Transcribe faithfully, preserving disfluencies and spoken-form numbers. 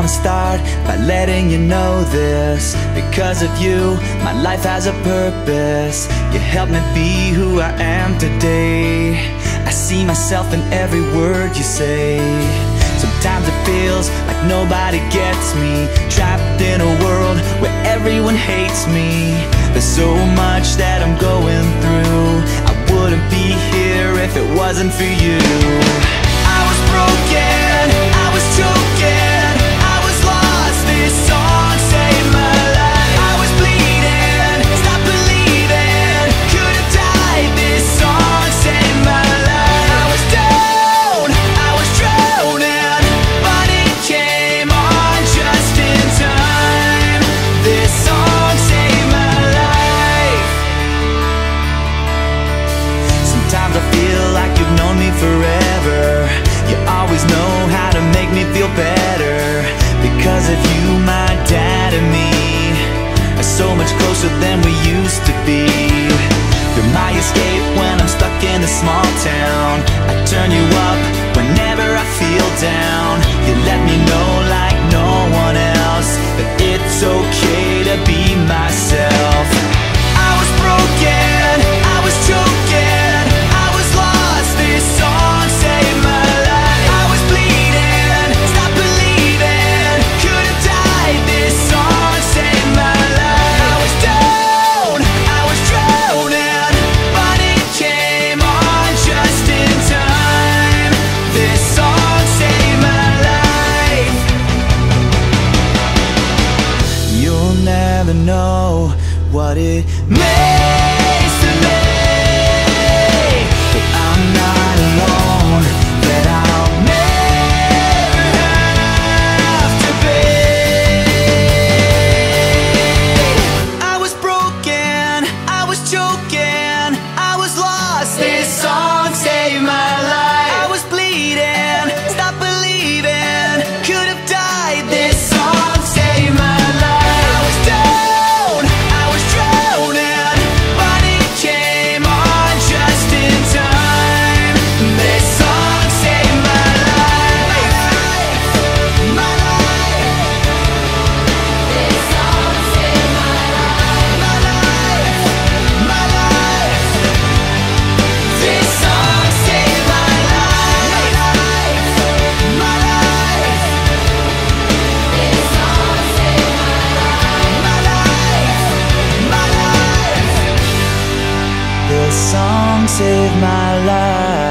wanna start by letting you know this. Because of you, my life has a purpose. You helped me be who I am today. I see myself in every word you say. Sometimes it feels like nobody gets me, trapped in a world where everyone hates me. There's so much that I'm going through. I wouldn't be here if it wasn't for you. I was broken, I was choking. Than we used to be. You're my escape when I'm stuck in a small town. I turn you up whenever I feel down. You let me know like no one else that it's okay to be myself. I was broken, I was choking. Know what it means to me, but I'm not alone, that I'll never have to be. I was broken, I was choking, I was lost, this song saved my life. I was bleeding, stopped believing, could have died, this song saved my life. Song saved my life.